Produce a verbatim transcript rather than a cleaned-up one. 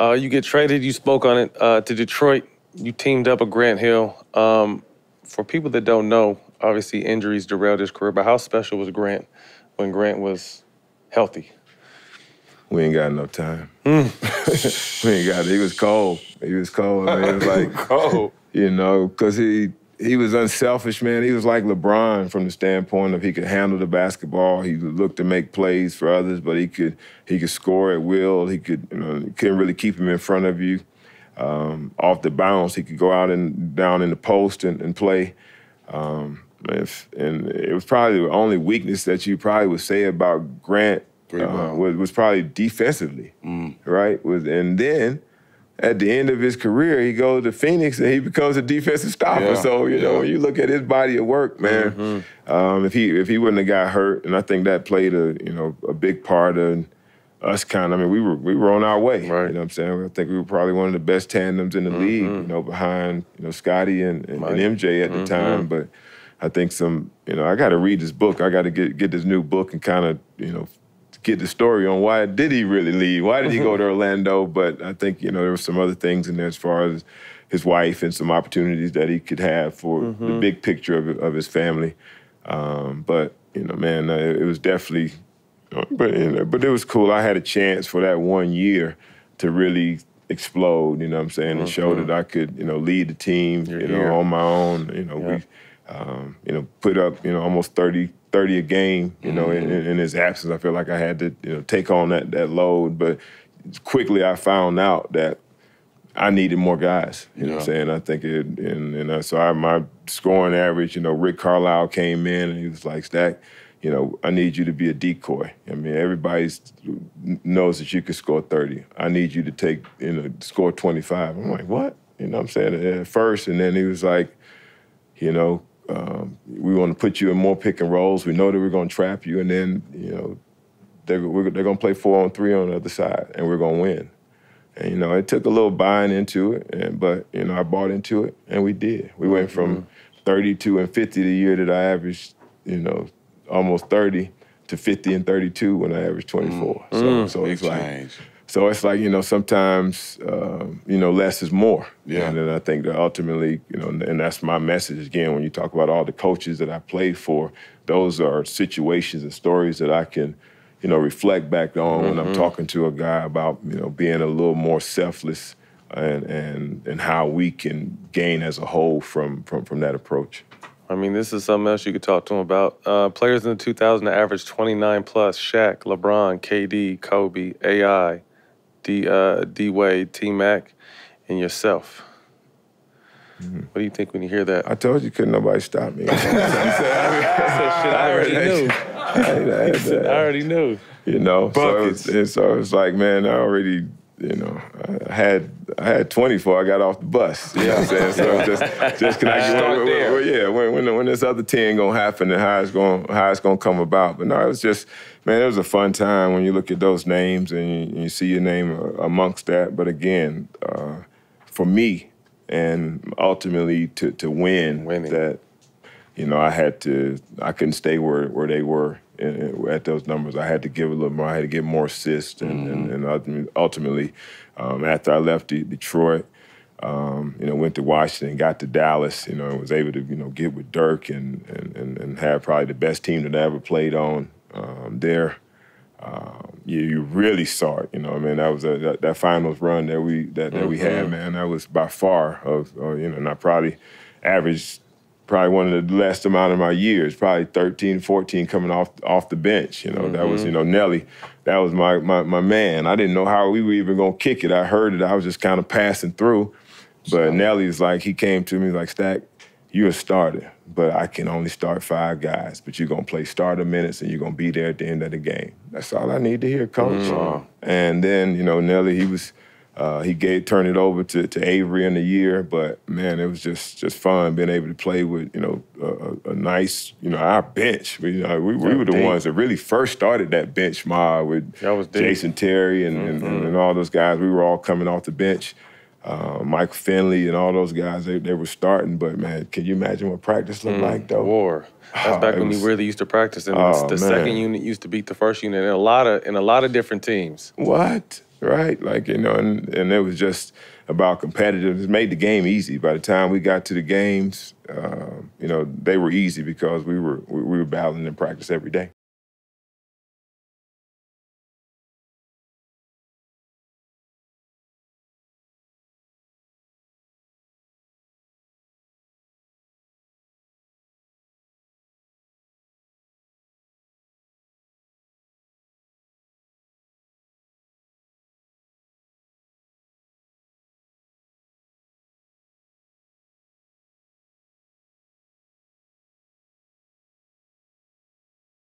Uh, you get traded, you spoke on it, uh, to Detroit. You teamed up with Grant Hill. Um, for people that don't know, obviously injuries derailed his career, but how special was Grant when Grant was healthy? We ain't got enough time. Mm. we ain't got it. He was cold. He was cold. I mean, it was like, cold. You know, because he, he was unselfish, man. He was like LeBron from the standpoint of he could handle the basketball. He looked to make plays for others, but he could he could score at will. He could, you know, you couldn't really keep him in front of you. Um, off the bounce, he could go out and down in the post and, and play. Um, if, and it was probably the only weakness that you probably would say about Grant uh, was, was probably defensively, mm. right? Was and then. At the end of his career, he goes to Phoenix and he becomes a defensive stopper. Yeah, so, you yeah. know, when you look at his body of work, man, mm-hmm. um, if he if he wouldn't have got hurt, and I think that played a, you know, a big part of us kind of, I mean, we were we were on our way. Right. You know what I'm saying? I think we were probably one of the best tandems in the mm-hmm. league, you know, behind, you know, Scottie and, and, and M J at mm-hmm. the time. But I think some, you know, I got to read this book. I got to get, get this new book and kind of, you know, get the story on why did he really leave? Why did he go to Orlando? But I think, you know, there were some other things in there as far as his wife and some opportunities that he could have for mm-hmm. the big picture of, of his family. Um, but, you know, man, uh, it was definitely, but, you know, but it was cool. I had a chance for that one year to really explode, you know what I'm saying, mm-hmm. and show that I could, you know, lead the team, You're you know, here. on my own, you know, yeah. we, um, you know, put up, you know, almost thirty, thirty a game, you know, mm-hmm. in, in his absence. I feel like I had to, you know, take on that that load. But quickly I found out that I needed more guys, you yeah. know what I'm saying? I think it, and, and I, so I, my scoring average, you know, Rick Carlisle came in and he was like, Stack, you know, I need you to be a decoy. I mean, everybody knows that you can score thirty. I need you to take, you know, score twenty-five. I'm like, what? You know what I'm saying? At first, and then he was like, you know, Um, we want to put you in more pick and rolls. We know that we're going to trap you, and then, you know, they're, we're, they're going to play four on three on the other side, and we're going to win. And, you know, it took a little buying into it, and but, you know, I bought into it, and we did. We went from mm-hmm. thirty-two and fifty the year that I averaged, you know, almost thirty to fifty and thirty-two when I averaged twenty-four. Mm-hmm. So, mm-hmm. so it's like... Change. So it's like, you know, sometimes, uh, you know, less is more. Yeah. And then I think that ultimately, you know, and that's my message again, when you talk about all the coaches that I played for, those are situations and stories that I can, you know, reflect back on mm-hmm. when I'm talking to a guy about, you know, being a little more selfless and and, and how we can gain as a whole from, from, from that approach. I mean, this is something else you could talk to him about. Uh, players in the two thousands that averaged twenty-nine plus, Shaq, LeBron, K D, Kobe, A I, Uh, D-Wade, T-Mac, and yourself. Mm-hmm. What do you think when you hear that? I told you couldn't nobody stop me. I already knew. I already knew. You know, Buckets. so it's so it like, man, I already, you know, I had I had twenty-four. I got off the bus. You know what I'm saying? So just, just can I get when, when, when, yeah, when, when, when this other ten gonna happen and how it's gonna how it's gonna come about. But no, it was just, man, it was a fun time when you look at those names and you, you see your name amongst that. But again, uh, for me, and ultimately to to win, Winning. that, you know, I had to, I couldn't stay where where they were. And at those numbers, I had to give a little more. I had to get more assists, and, mm-hmm. and, and ultimately, um, after I left Detroit, um, you know, went to Washington, got to Dallas, you know, and was able to, you know, get with Dirk and and and have probably the best team that I ever played on um, there. Um, you, you really saw it, you know. I mean, that was a, that, that finals run that we that, that mm-hmm. we had, man. That was by far of, or, you know, and I probably averaged. Probably one of the last amount of my years, probably thirteen, fourteen coming off off the bench. You know, mm-hmm. that was, you know, Nelly, that was my, my my man. I didn't know how we were even gonna kick it. I heard it, I was just kind of passing through. But so. Nelly's like, he came to me like, Stack, you're a starter, but I can only start five guys, but you're gonna play starter minutes and you're gonna be there at the end of the game. That's all I need to hear, coach. Mm-hmm. And then, you know, Nelly, he was, Uh, he gave turned it over to, to Avery in the year, but man, it was just just fun being able to play with, you know, a, a nice, you know, our bench. We, you know, we, we were the deep. ones that really first started that bench mob with Jason Terry and, mm-hmm. and, and all those guys. We were all coming off the bench. uh, Mike Finley and all those guys, they, they were starting. But, man, can you imagine what practice looked mm, like, though? War. That's oh, back when was, we really used to practice. And oh, the, the second unit used to beat the first unit in a lot of, in a lot of different teams. What? Right? Like, you know, and, and it was just about competitiveness. It made the game easy. By the time we got to the games, uh, you know, they were easy because we were, we were battling in practice every day.